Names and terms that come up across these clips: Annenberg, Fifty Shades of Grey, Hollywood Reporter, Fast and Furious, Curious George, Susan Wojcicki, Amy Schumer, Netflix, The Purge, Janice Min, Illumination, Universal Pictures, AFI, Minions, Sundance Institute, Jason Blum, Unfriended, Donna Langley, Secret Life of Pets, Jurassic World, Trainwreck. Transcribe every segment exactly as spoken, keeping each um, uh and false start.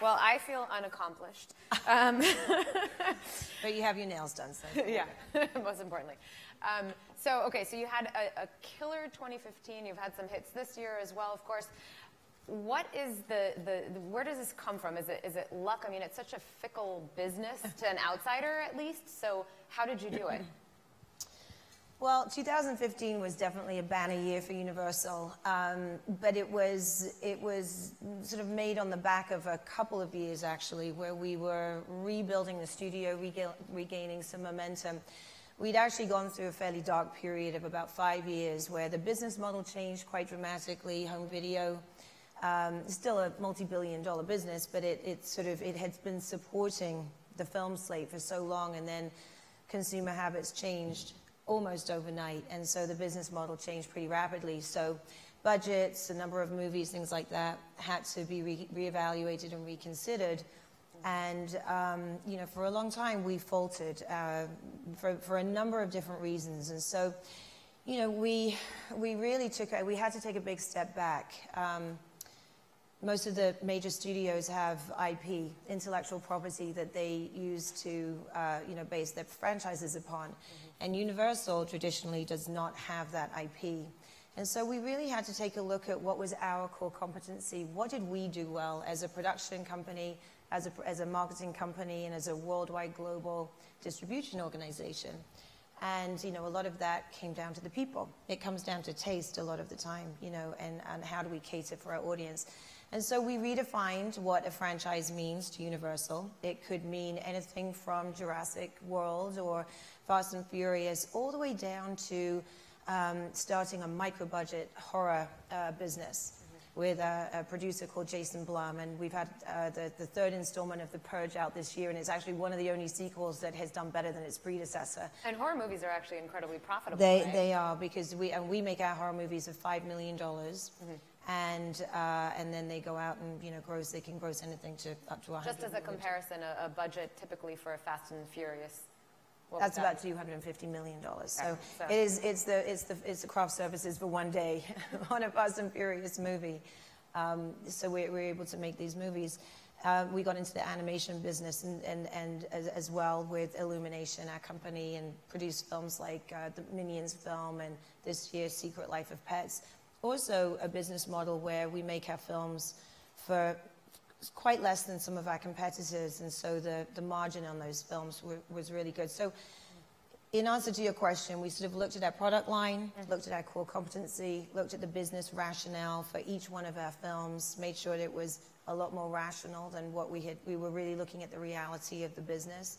Well, I feel unaccomplished. Um, but you have your nails done, so. Yeah, most importantly. Um, so, okay, so you had a, a killer twenty fifteen. You've had some hits this year as well, of course. What is the, the, the, where does this come from? Is it, is it luck? I mean, it's such a fickle business to an outsider, at least. So how did you do it? Well, two thousand fifteen was definitely a banner year for Universal, um, but it was, it was sort of made on the back of a couple of years, actually, where we were rebuilding the studio, rega regaining some momentum. We'd actually gone through a fairly dark period of about five years where the business model changed quite dramatically. Home video, um, still a multi-billion dollar business, but it, it sort of, it had been supporting the film slate for so long, and then consumer habits changed almost overnight, and so the business model changed pretty rapidly. So budgets, the number of movies, things like that had to be re reevaluated and reconsidered. And um, you know, for a long time we faltered uh, for, for a number of different reasons. And so, you know, we we really took a, we had to take a big step back. Um, most of the major studios have I P, intellectual property, that they use to uh, you know, base their franchises upon. Mm-hmm. And Universal traditionally does not have that I P. And so we really had to take a look at what was our core competency. What did we do well as a production company, as a, as a marketing company, and as a worldwide global distribution organization? And, you know, a lot of that came down to the people. It comes down to taste a lot of the time, you know, and, and how do we cater for our audience? And so we redefined what a franchise means to Universal. It could mean anything from Jurassic World or Fast and Furious, all the way down to um, starting a micro-budget horror uh, business mm-hmm. with a, a producer called Jason Blum. And we've had uh, the, the third installment of The Purge out this year, and it's actually one of the only sequels that has done better than its predecessor. And horror movies are actually incredibly profitable, They, right? they are, because we, and we make our horror movies of five million dollars. Mm-hmm. And, uh, and then they go out and, you know, gross, they can gross anything to up to one hundred. Just as a comparison, a, a budget typically for a Fast and Furious, what that's about two hundred fifty million dollars. Okay, so, so it is, it's, the, it's, the, it's the craft services for one day on a Fast and Furious movie. Um, so we were able to make these movies. Uh, we got into the animation business and, and, and as, as well with Illumination, our company, and produced films like uh, the Minions film and this year's Secret Life of Pets. Also a business model where we make our films for quite less than some of our competitors, and so the, the margin on those films were, was really good. So in answer to your question, we sort of looked at our product line, mm-hmm. looked at our core competency, looked at the business rationale for each one of our films, made sure that it was a lot more rational than what we had. We were really looking at the reality of the business.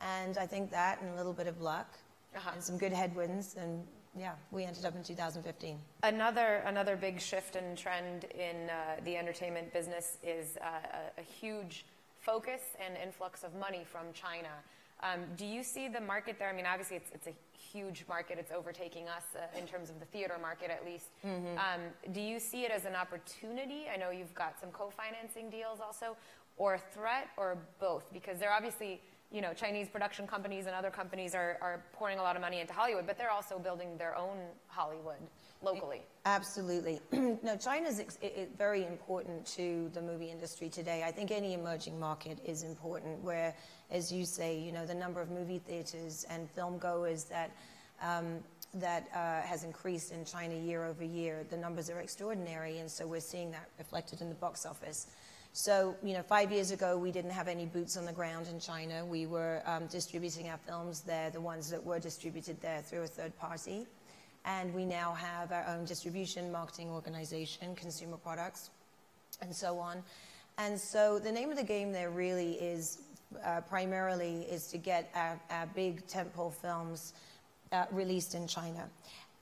And I think that, and a little bit of luck, uh-huh. and some good headwinds, and yeah, we ended up in two thousand fifteen. Another another big shift and trend in uh, the entertainment business is uh, a, a huge focus and influx of money from China. Um, do you see the market there? I mean, obviously it's, it's a huge market. It's overtaking us uh, in terms of the theater market, at least. Mm-hmm. um, do you see it as an opportunity? I know you've got some co-financing deals also, or a threat, or both? Because they're obviously, you know, Chinese production companies and other companies are, are pouring a lot of money into Hollywood, but they're also building their own Hollywood locally. Absolutely. No, China's ex it, very important to the movie industry today. I think any emerging market is important where, as you say, you know, the number of movie theaters and film goers that, um, that uh, has increased in China year over year. The numbers are extraordinary, and so we're seeing that reflected in the box office. So, you know, five years ago, we didn't have any boots on the ground in China. We were um, distributing our films there, the ones that were distributed there, through a third party. And we now have our own distribution, marketing organization, consumer products, and so on. And so the name of the game there really is, uh, primarily, is to get our, our big tentpole films uh, released in China.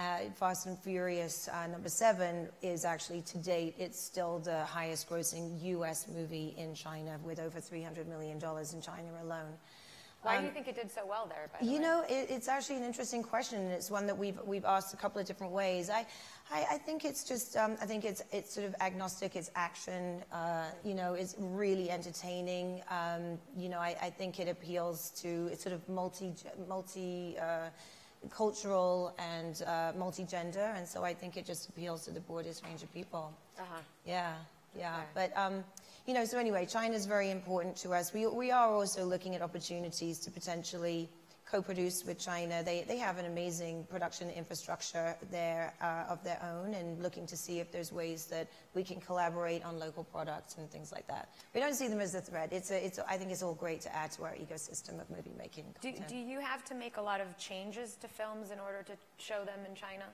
Uh, Fast and Furious uh, number seven is actually, to date, it's still the highest grossing U S movie in China, with over three hundred million dollars in China alone. Why um, do you think it did so well there, by the You way? know, it, it's actually an interesting question, and it's one that we've, we've asked a couple of different ways. I, I, I think it's just, um, I think it's, it's sort of agnostic, it's action, uh, you know, it's really entertaining. Um, you know, I, I think it appeals to, it's sort of multi, multi, uh, cultural and uh, multi-gender, and so I think it just appeals to the broadest range of people. Uh-huh. Yeah. Yeah, okay. But um, you know, so anyway, China's very important to us. We, we are also looking at opportunities to potentially co-produce with China. They, they have an amazing production infrastructure there uh, of their own, and looking to see if there's ways that we can collaborate on local products and things like that. We don't see them as a threat. It's a, it's, I think it's all great to add to our ecosystem of movie making. Do, do you have to make a lot of changes to films in order to show them in China?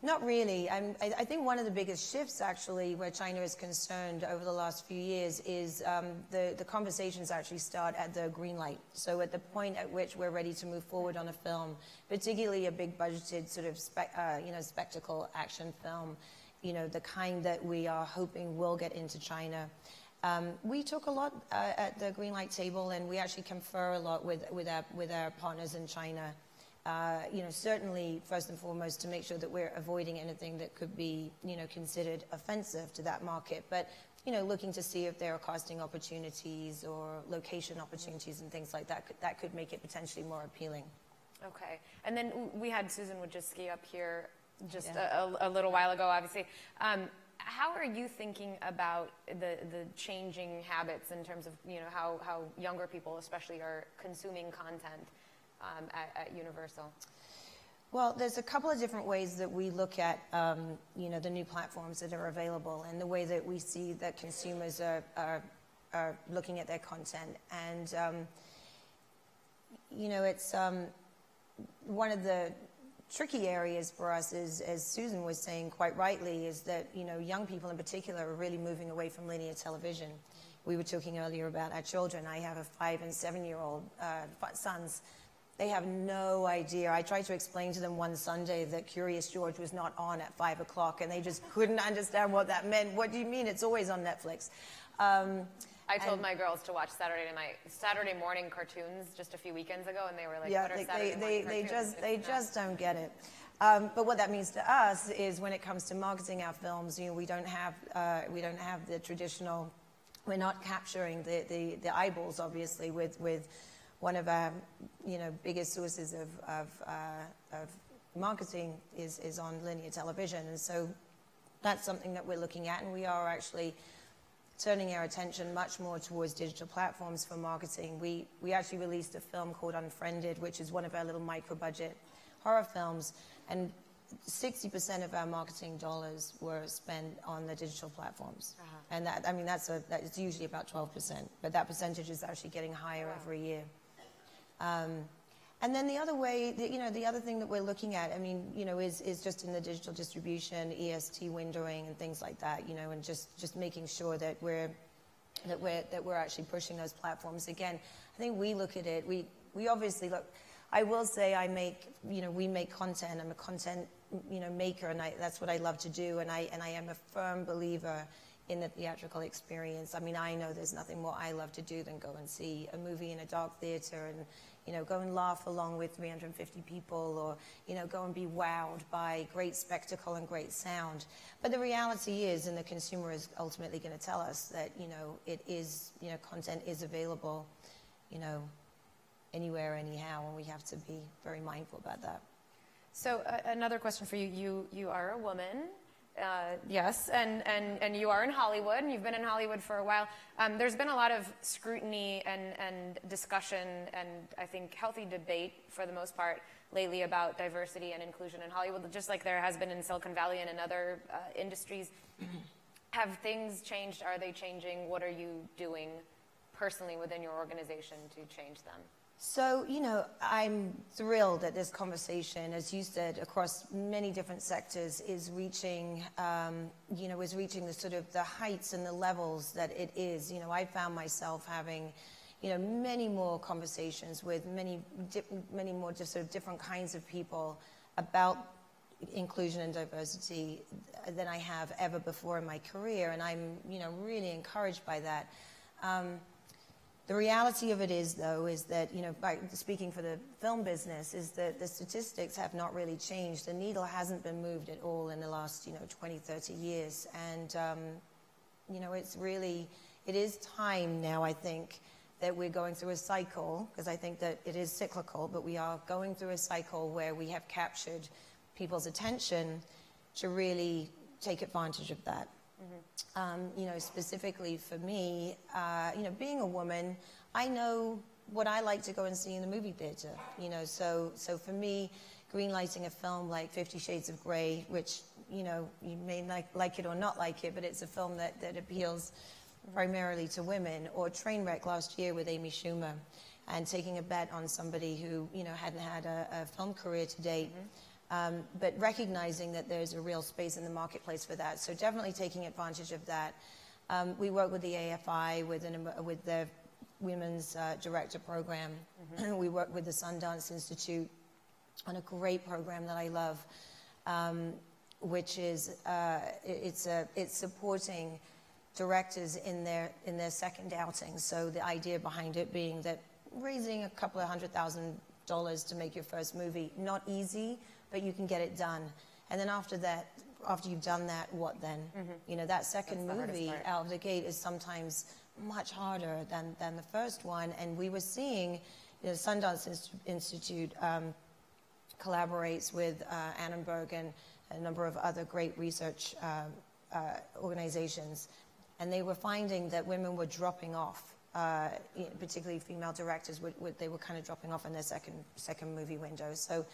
Not really. I'm, I, I think one of the biggest shifts, actually, where China is concerned over the last few years is um, the, the conversations actually start at the green light. So at the point at which we're ready to move forward on a film, particularly a big budgeted sort of spe uh, you know, spectacle action film, you know, the kind that we are hoping will get into China. Um, we took a lot uh, at the green light table, and we actually confer a lot with, with, our, with our partners in China. Uh, you know, certainly, first and foremost, to make sure that we're avoiding anything that could be, you know, considered offensive to that market. But, you know, looking to see if there are casting opportunities or location opportunities and things like that, that could make it potentially more appealing. Okay. And then we had Susan Wojcicki up here just yeah. a, a little while ago, obviously. Um, how are you thinking about the, the changing habits in terms of, you know, how, how younger people especially are consuming content? Um, at, at Universal? Well, there's a couple of different ways that we look at, um, you know, the new platforms that are available and the way that we see that consumers are, are, are looking at their content. And, um, you know, it's um, one of the tricky areas for us is, as Susan was saying quite rightly, is that, you know, young people in particular are really moving away from linear television. We were talking earlier about our children. I have a five and seven-year-old uh, sons. They have no idea. I tried to explain to them one Sunday that Curious George was not on at five o'clock, and they just couldn't understand what that meant. What do you mean? It's always on Netflix. Um, I told my girls to watch Saturday night, Saturday morning cartoons just a few weekends ago, and they were like, yeah, "What are they, Saturday they, morning they, cartoons?" They just, they just don't get it. Um, but what that means to us is, when it comes to marketing our films, you know, we don't have, uh, we don't have the traditional. We're not capturing the the, the eyeballs, obviously, with with. One of our, you know, biggest sources of, of, uh, of marketing is, is on linear television. And so that's something that we're looking at. And we are actually turning our attention much more towards digital platforms for marketing. We, we actually released a film called Unfriended, which is one of our little micro-budget horror films. And sixty percent of our marketing dollars were spent on the digital platforms. Uh-huh. And that, I mean, that's a, that, it's usually about twelve percent. But that percentage is actually getting higher wow. every year. Um, and then the other way, the, you know, the other thing that we're looking at, I mean, you know, is, is just in the digital distribution, E S T windowing and things like that, you know, and just, just making sure that we're, that we're, that we're actually pushing those platforms. Again, I think we look at it, we, we obviously look, I will say I make, you know, we make content, I'm a content, you know, maker, and I, that's what I love to do, and I, and I am a firm believer in the theatrical experience. I mean, I know there's nothing more I love to do than go and see a movie in a dark theater and, you know, go and laugh along with three hundred fifty people, or, you know, go and be wowed by great spectacle and great sound. But the reality is, and the consumer is ultimately going to tell us that, you know, it is, you know, content is available, you know, anywhere, anyhow, and we have to be very mindful about that. So uh, another question for you. You, you are a woman. Uh, yes, and, and, and you are in Hollywood, and you've been in Hollywood for a while. Um, there's been a lot of scrutiny and, and discussion, and I think healthy debate for the most part lately about diversity and inclusion in Hollywood, just like there has been in Silicon Valley and in other uh, industries. Have things changed? Are they changing? What are you doing personally within your organization to change them? So, you know, I'm thrilled that this conversation, as you said, across many different sectors is reaching, um, you know, is reaching the sort of the heights and the levels that it is. You know, I found myself having, you know, many more conversations with many, many more just sort of different kinds of people about inclusion and diversity than I have ever before in my career. And I'm, you know, really encouraged by that. Um, The reality of it is, though, is that, you know, by speaking for the film business, is that the statistics have not really changed. The needle hasn't been moved at all in the last, you know, twenty, thirty years. And, um, you know, it's really, it is time now, I think, that we're going through a cycle, because I think that it is cyclical, but we are going through a cycle where we have captured people's attention to really take advantage of that. Mm-hmm. um, you know, specifically for me, uh, you know, being a woman, I know what I like to go and see in the movie theater. You know, so so for me, greenlighting a film like Fifty Shades of Grey, which, you know, you may like, like it or not like it, but it's a film that, that appeals primarily to women, or Trainwreck last year with Amy Schumer, and taking a bet on somebody who, you know, hadn't had a, a film career to date, mm-hmm. um, but recognizing that there's a real space in the marketplace for that. So definitely taking advantage of that. Um, we work with the A F I, with, an, with the Women's uh, Director Program. Mm-hmm. We work with the Sundance Institute on a great program that I love, um, which is, uh, it's, a, it's supporting directors in their in their second outing. So the idea behind it being that raising a couple of hundred thousand dollars to make your first movie, not easy, but you can get it done. And then after that, after you've done that, what then? Mm-hmm. You know, that second movie out of the gate is sometimes much harder than, than the first one. And we were seeing, you know, Sundance Institute um, collaborates with uh, Annenberg and a number of other great research uh, uh, organizations. And they were finding that women were dropping off, uh, particularly female directors, would, would, they were kind of dropping off in their second, second movie window. So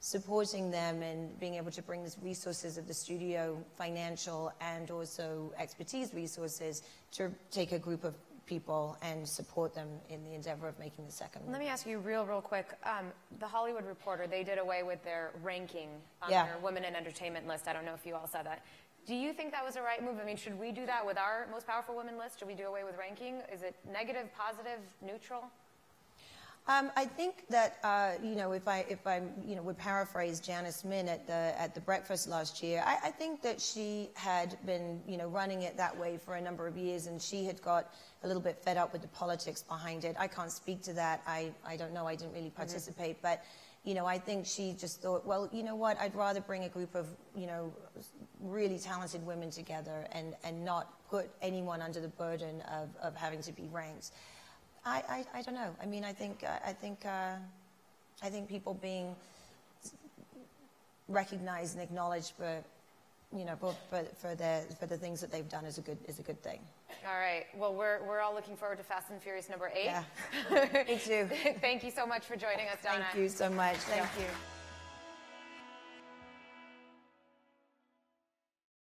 supporting them and being able to bring these resources of the studio, financial and also expertise resources, to take a group of people and support them in the endeavor of making the second movie. Let me ask you real, real quick. Um, the Hollywood Reporter, they did away with their ranking on yeah. their women in entertainment list. I don't know if you all saw that. Do you think that was the right move? I mean, should we do that with our most powerful women list? Should we do away with ranking? Is it negative, positive, neutral? Um, I think that, uh, you know, if I, if I, you know, would paraphrase Janice Min at the, at the breakfast last year, I, I think that she had been, you know, running it that way for a number of years, and she had got a little bit fed up with the politics behind it. I can't speak to that. I, I don't know. I didn't really participate, mm-hmm. but, you know, I think she just thought, well, you know what, I'd rather bring a group of, you know, really talented women together and, and not put anyone under the burden of, of having to be ranked. I, I, I don't know. I mean, I think, I think, uh, I think people being recognized and acknowledged for, you know, for, for, for, their, for the things that they've done is a good, is a good thing. All right. Well, we're, we're all looking forward to Fast and Furious number eight. Yeah. Me too. Thank you so much for joining us, Donna. Thank you so much. Thank yeah. you.